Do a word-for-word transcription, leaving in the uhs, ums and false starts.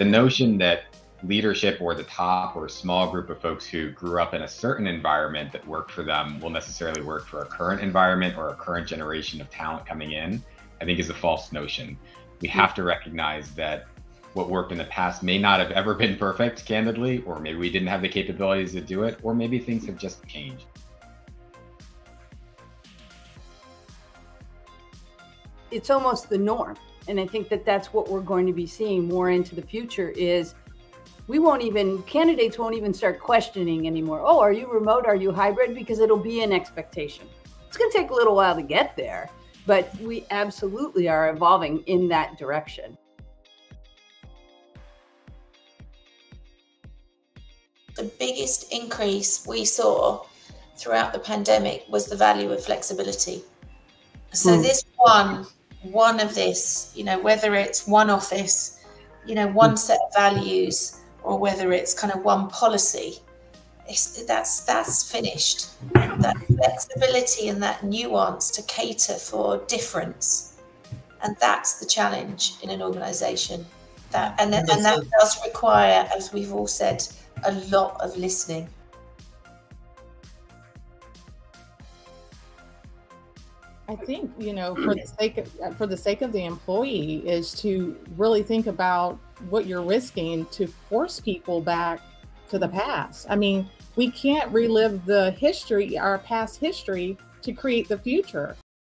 the notion that leadership or the top or a small group of folks who grew up in a certain environment that worked for them will necessarily work for a current environment or a current generation of talent coming in, I think is a false notion. We have to recognize that what worked in the past may not have ever been perfect, candidly, or maybe we didn't have the capabilities to do it, or maybe things have just changed. It's almost the norm. And I think that that's what we're going to be seeing more into the future is we won't even, candidates won't even start questioning anymore. Oh, are you remote? Are you hybrid? Because it'll be an expectation. It's going to take a little while to get there, but we absolutely are evolving in that direction. The biggest increase we saw throughout the pandemic was the value of flexibility. So mm. this one, one of this, you know, whether it's one office, you know, one set of values, or whether it's kind of one policy, it's, that's that's finished. That flexibility and that nuance to cater for difference, and that's the challenge in an organisation. That and and that does require, as we've all said, a lot of listening. I think, you know, for the sake of, for the sake of the employee is to really think about what you're risking to force people back to the past. I mean, we can't relive the history, our past history, to create the future.